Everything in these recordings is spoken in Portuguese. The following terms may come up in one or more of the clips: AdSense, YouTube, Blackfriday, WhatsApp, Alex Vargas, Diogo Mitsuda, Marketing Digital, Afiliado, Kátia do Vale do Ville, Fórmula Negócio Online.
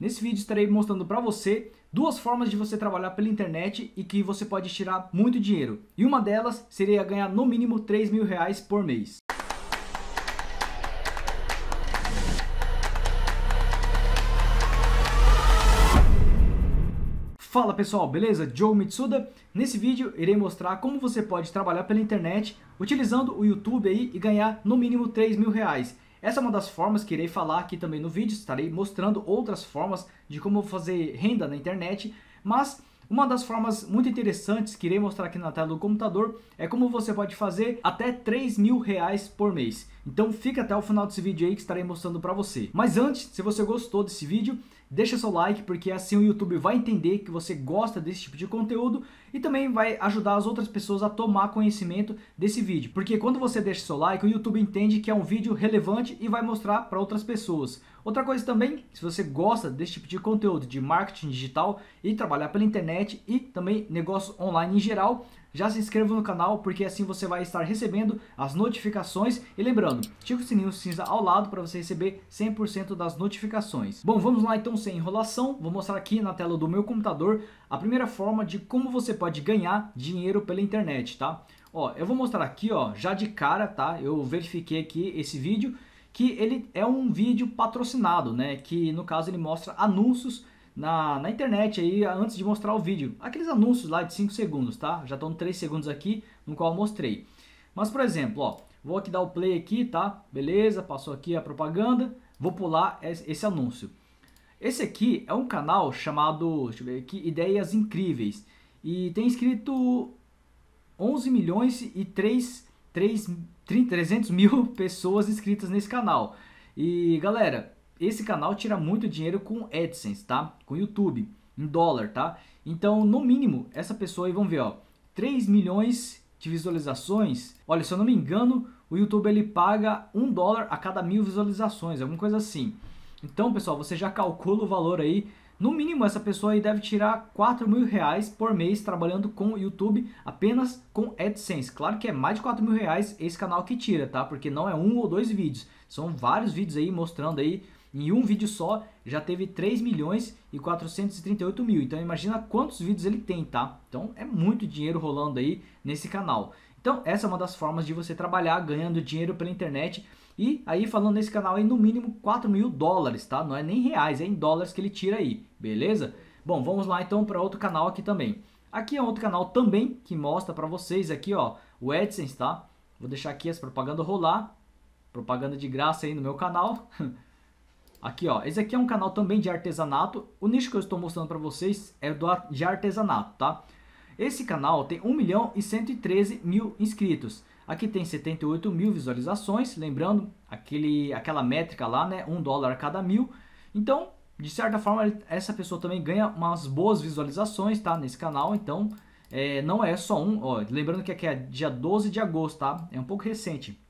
Nesse vídeo estarei mostrando para você duas formas de você trabalhar pela internet e que você pode tirar muito dinheiro. E uma delas seria ganhar no mínimo R$3.000 por mês. Fala pessoal, beleza? Diogo Mitsuda. Nesse vídeo irei mostrar como você pode trabalhar pela internet utilizando o YouTube aí e ganhar no mínimo R$3.000. Essa é uma das formas que irei falar aqui também no vídeo, estarei mostrando outras formas de como fazer renda na internet, mas uma das formas muito interessantes que irei mostrar aqui na tela do computador é como você pode fazer até R$3.000 por mês. Então fica até o final desse vídeo aí que estarei mostrando para você. Mas antes, se você gostou desse vídeo, deixa seu like, porque assim o YouTube vai entender que você gosta desse tipo de conteúdo e também vai ajudar as outras pessoas a tomar conhecimento desse vídeo. Porque quando você deixa seu like, o YouTube entende que é um vídeo relevante e vai mostrar para outras pessoas. Outra coisa também, se você gosta desse tipo de conteúdo de marketing digital e trabalhar pela internet e também negócio online em geral, já se inscreva no canal, porque assim você vai estar recebendo as notificações. E lembrando, ative o sininho cinza ao lado para você receber 100% das notificações. Bom, vamos lá então, sem enrolação. Vou mostrar aqui na tela do meu computador a primeira forma de como você pode ganhar dinheiro pela internet, tá? Ó, eu vou mostrar aqui, ó, já de cara, tá? Eu verifiquei aqui esse vídeo, que ele é um vídeo patrocinado, né? Que no caso ele mostra anúncios na internet aí, antes de mostrar o vídeo, aqueles anúncios lá de 5 segundos, tá? Já estão 3 segundos aqui, no qual eu mostrei. Mas, por exemplo, ó, vou aqui dar o play aqui, tá? Beleza, passou aqui a propaganda, vou pular esse anúncio. Esse aqui é um canal chamado, deixa eu ver aqui, Ideias Incríveis. E tem escrito 11.300.000 pessoas inscritas nesse canal. E, galera, esse canal tira muito dinheiro com AdSense, tá? Com YouTube, em dólar, tá? Então, no mínimo, essa pessoa aí, vamos ver, ó, 3 milhões de visualizações. Olha, se eu não me engano, o YouTube ele paga $1 a cada 1000 visualizações, alguma coisa assim. Então, pessoal, você já calcula o valor aí. No mínimo, essa pessoa aí deve tirar R$4.000 por mês trabalhando com o YouTube, apenas com AdSense. Claro que é mais de R$4.000 esse canal que tira, tá? Porque não é um ou dois vídeos, são vários vídeos aí mostrando aí. Em um vídeo só, já teve 3.438.000. Então, imagina quantos vídeos ele tem, tá? Então, é muito dinheiro rolando aí nesse canal. Então, essa é uma das formas de você trabalhar ganhando dinheiro pela internet. E aí, falando nesse canal aí, no mínimo $4.000, tá? Não é nem reais, é em dólares que ele tira aí, beleza? Bom, vamos lá então para outro canal aqui também. Aqui é outro canal também que mostra para vocês aqui, ó, o AdSense, tá? Vou deixar aqui as propagandas rolar. Propaganda de graça aí no meu canal. Aqui, ó, esse aqui é um canal também de artesanato. O nicho que eu estou mostrando para vocês é de artesanato, tá? Esse canal tem 1.113.000 inscritos. Aqui tem 78.000 visualizações. Lembrando, aquela métrica lá, né? $1 a cada 1000. Então, de certa forma, essa pessoa também ganha umas boas visualizações, tá? Nesse canal, então, não é só um. Ó, lembrando que aqui é dia 12 de agosto, tá? É um pouco recente.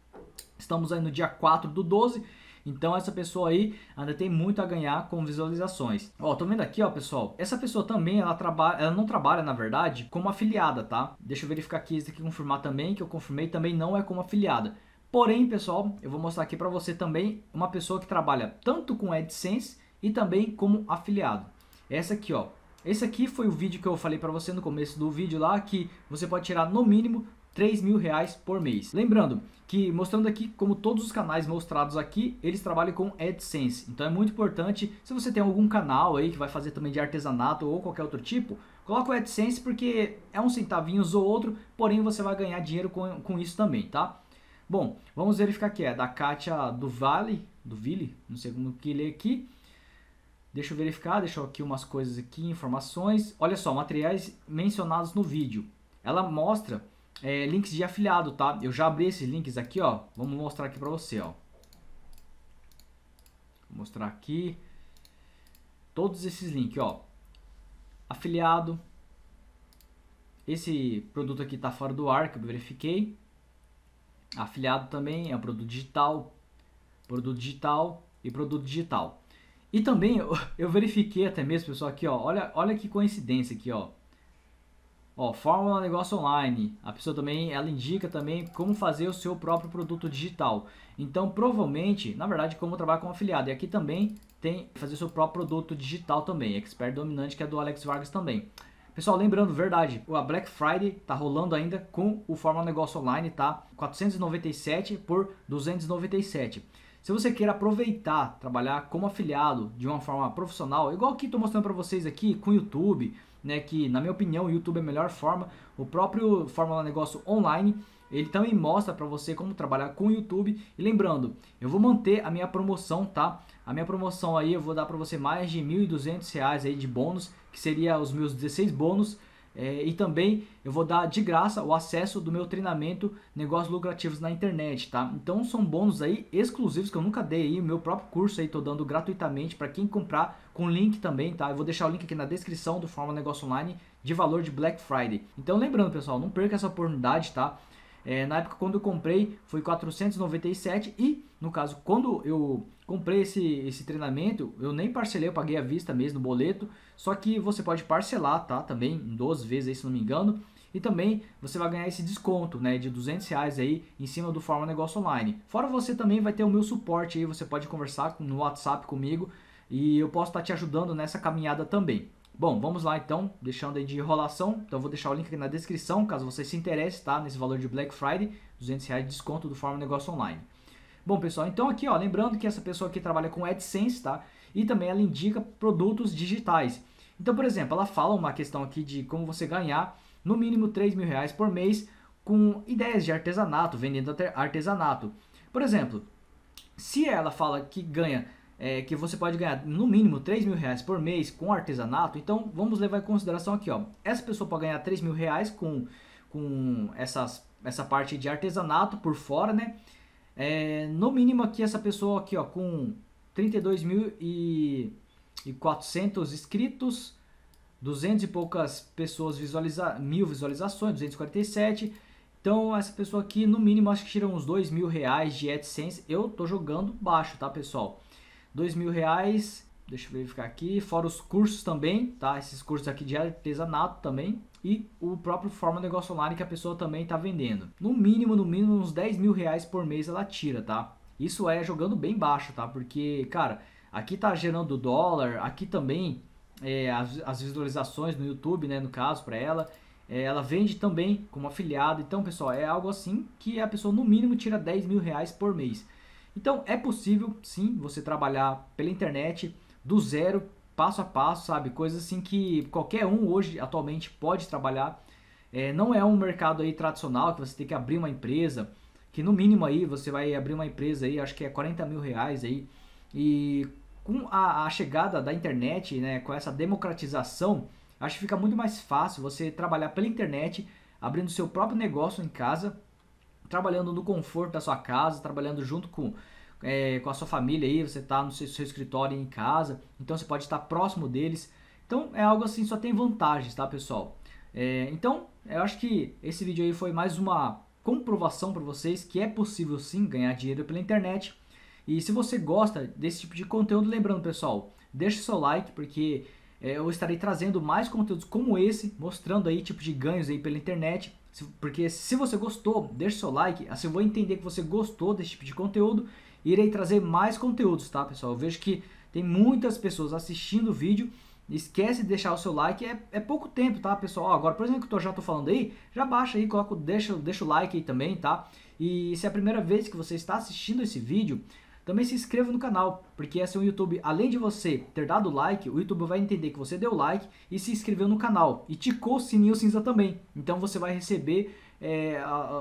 Estamos aí no dia 4 do 12. Então essa pessoa aí ainda tem muito a ganhar com visualizações. Ó, tô vendo aqui, ó, pessoal. Essa pessoa também, ela não trabalha, na verdade, como afiliada, tá? Deixa eu verificar aqui, isso aqui confirmar também, que eu confirmei, também não é como afiliada. Porém, pessoal, eu vou mostrar aqui pra você também uma pessoa que trabalha tanto com AdSense e também como afiliado. Essa aqui, ó. Esse aqui foi o vídeo que eu falei pra você no começo do vídeo lá, que você pode tirar no mínimo R$3.000 por mês. Lembrando que, mostrando aqui, como todos os canais mostrados aqui, eles trabalham com AdSense. Então é muito importante, se você tem algum canal aí que vai fazer também de artesanato ou qualquer outro tipo, coloca o AdSense, porque é uns centavinhos ou outro, porém você vai ganhar dinheiro com isso também, tá? Bom, vamos verificar aqui, é da Kátia do Vale do Ville, não sei como que lê aqui. Deixa eu verificar, deixa eu aqui umas coisas aqui, informações. Olha só, materiais mencionados no vídeo. Ela mostra links de afiliado, tá? Eu já abri esses links aqui, ó. Vamos mostrar aqui pra você, ó. Vou mostrar aqui todos esses links, ó. Afiliado. Esse produto aqui tá fora do ar, que eu verifiquei. Afiliado também é um produto digital e produto digital. E também eu verifiquei até mesmo, pessoal, aqui, ó. Olha que coincidência aqui, ó. Ó, Fórmula Negócio Online, a pessoa também, ela indica também como fazer o seu próprio produto digital. Então, provavelmente, na verdade, como trabalhar com afiliado. E aqui também tem fazer o seu próprio produto digital também, Expert Dominante, que é do Alex Vargas também. Pessoal, lembrando, verdade, a Black Friday tá rolando ainda com o Fórmula Negócio Online, tá? R$497 por R$297. Se você quer aproveitar, trabalhar como afiliado de uma forma profissional, igual que estou mostrando para vocês aqui com o YouTube, né, que na minha opinião o YouTube é a melhor forma, o próprio Fórmula Negócio Online, ele também mostra para você como trabalhar com o YouTube. E lembrando, eu vou manter a minha promoção, tá? A minha promoção aí eu vou dar para você mais de R$1.200 aí de bônus, que seria os meus 16 bônus. E também eu vou dar de graça o acesso do meu treinamento Negócios Lucrativos na Internet, tá? Então são bônus aí exclusivos que eu nunca dei aí, o meu próprio curso aí tô dando gratuitamente para quem comprar com link também, tá? Eu vou deixar o link aqui na descrição do Fórmula Negócio Online de valor de Black Friday. Então lembrando, pessoal, não perca essa oportunidade, tá? Na época quando eu comprei foi R$497 e no caso quando eu comprei esse treinamento eu nem parcelei, eu paguei à vista mesmo no boleto, só que você pode parcelar, tá, também em 12 vezes aí, se não me engano, e também você vai ganhar esse desconto, né, de R$200 aí em cima do Fórmula Negócio Online. Fora você também vai ter o meu suporte aí, você pode conversar no WhatsApp comigo e eu posso estar te ajudando nessa caminhada também. Bom, vamos lá então, deixando aí de enrolação, então eu vou deixar o link aqui na descrição, caso você se interesse, tá? Nesse valor de Black Friday, R$200 de desconto do Fórmula Negócio Online. Bom, pessoal, então aqui, ó, lembrando que essa pessoa aqui trabalha com AdSense, tá? E também ela indica produtos digitais. Então, por exemplo, ela fala uma questão aqui de como você ganhar no mínimo R$3.000 por mês com ideias de artesanato, vendendo artesanato. Por exemplo, se ela fala que ganha... que você pode ganhar no mínimo R$3.000 por mês com artesanato, então vamos levar em consideração aqui, ó, essa pessoa pode ganhar R$3.000 com essa parte de artesanato por fora, né? No mínimo aqui essa pessoa aqui, ó, com 32.400 inscritos, 200 e poucas pessoas mil visualizações, 247. Então essa pessoa aqui no mínimo acho que tira uns R$2.000 de AdSense. Eu tô jogando baixo, tá, pessoal? R$2.000, deixa eu verificar aqui, fora os cursos também, tá? Esses cursos aqui de artesanato também e o próprio Fórmula Negócio Online que a pessoa também está vendendo. No mínimo, uns R$10.000 por mês ela tira, tá? Isso é jogando bem baixo, tá? Porque, cara, aqui tá gerando dólar, aqui também as visualizações no YouTube, né? No caso, para ela, ela vende também como afiliada. Então, pessoal, é algo assim que a pessoa no mínimo tira R$10.000 por mês. Então é possível sim você trabalhar pela internet do zero, passo a passo, sabe? Coisas assim que qualquer um hoje atualmente pode trabalhar. Não é um mercado aí tradicional que você tem que abrir uma empresa, que no mínimo aí você vai abrir uma empresa aí, acho que é R$40.000 aí. E com a chegada da internet, né, com essa democratização, acho que fica muito mais fácil você trabalhar pela internet, abrindo seu próprio negócio em casa, trabalhando no conforto da sua casa, trabalhando junto com a sua família aí, você está no seu escritório em casa, então você pode estar próximo deles. Então é algo assim, só tem vantagens, tá, pessoal? Então eu acho que esse vídeo aí foi mais uma comprovação para vocês que é possível sim ganhar dinheiro pela internet. E se você gosta desse tipo de conteúdo, lembrando, pessoal, deixe seu like, porque eu estarei trazendo mais conteúdos como esse, mostrando aí tipo de ganhos aí pela internet. Porque se você gostou, deixe seu like, assim eu vou entender que você gostou desse tipo de conteúdo e irei trazer mais conteúdos, tá, pessoal? Eu vejo que tem muitas pessoas assistindo o vídeo, esquece de deixar o seu like, é pouco tempo, tá, pessoal? Agora, por exemplo, que eu já tô falando aí, já baixa aí, coloca, deixa o like aí também, tá? E se é a primeira vez que você está assistindo esse vídeo, também se inscreva no canal, porque assim o YouTube, além de você ter dado like, o YouTube vai entender que você deu like e se inscreveu no canal. E ticou o sininho cinza também. Então você vai receber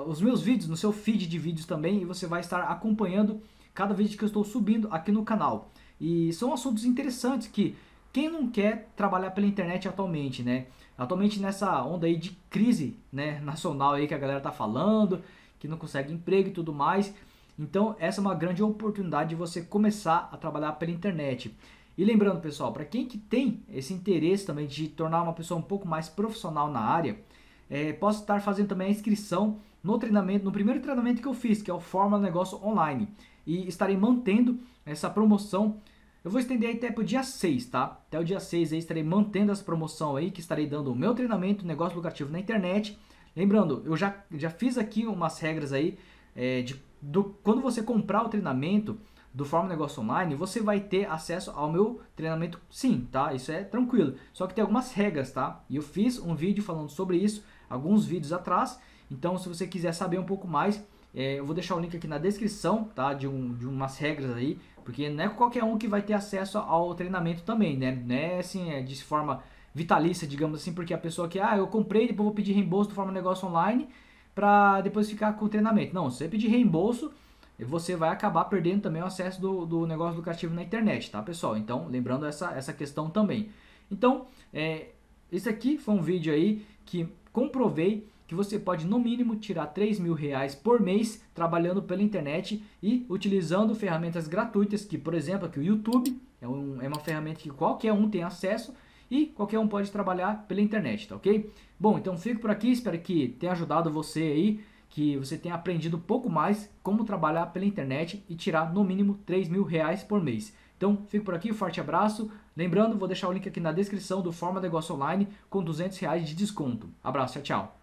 os meus vídeos no seu feed de vídeos também e você vai estar acompanhando cada vídeo que eu estou subindo aqui no canal. E são assuntos interessantes que quem não quer trabalhar pela internet atualmente, né? Atualmente nessa onda aí de crise, né, nacional aí que a galera tá falando, que não consegue emprego e tudo mais. Então essa é uma grande oportunidade de você começar a trabalhar pela internet. E lembrando, pessoal, para quem que tem esse interesse também de tornar uma pessoa um pouco mais profissional na área, posso estar fazendo também a inscrição no treinamento, no primeiro treinamento que eu fiz, que é o Fórmula Negócio Online. E estarei mantendo essa promoção Eu vou estender aí até pro dia 6, tá? Até o dia 6 aí estarei mantendo essa promoção aí, que estarei dando o meu treinamento, negócio lucrativo na internet. Lembrando, eu já fiz aqui umas regras aí, quando você comprar o treinamento do Fórmula Negócio Online, você vai ter acesso ao meu treinamento sim, tá? Isso é tranquilo, só que tem algumas regras, tá? E eu fiz um vídeo falando sobre isso, alguns vídeos atrás, então se você quiser saber um pouco mais, eu vou deixar o link aqui na descrição, tá? De umas regras aí, porque não é qualquer um que vai ter acesso ao treinamento também, né? Não é assim, de forma vitalícia, digamos assim, porque a pessoa que, eu comprei, depois vou pedir reembolso do Fórmula Negócio Online, para depois ficar com o treinamento. Não, se você pedir reembolso, você vai acabar perdendo também o acesso do negócio lucrativo na internet, tá, pessoal? Então, lembrando essa questão também. Então, esse aqui foi um vídeo aí que comprovei que você pode, no mínimo, tirar R$3.000 por mês trabalhando pela internet e utilizando ferramentas gratuitas, que, por exemplo, aqui o YouTube é uma ferramenta que qualquer um tem acesso e qualquer um pode trabalhar pela internet, tá ok? Bom, então fico por aqui, espero que tenha ajudado você aí, que você tenha aprendido um pouco mais como trabalhar pela internet e tirar no mínimo R$3.000 por mês. Então, fico por aqui, forte abraço. Lembrando, vou deixar o link aqui na descrição do Fórmula Negócio Online com R$200 de desconto. Abraço, tchau, tchau.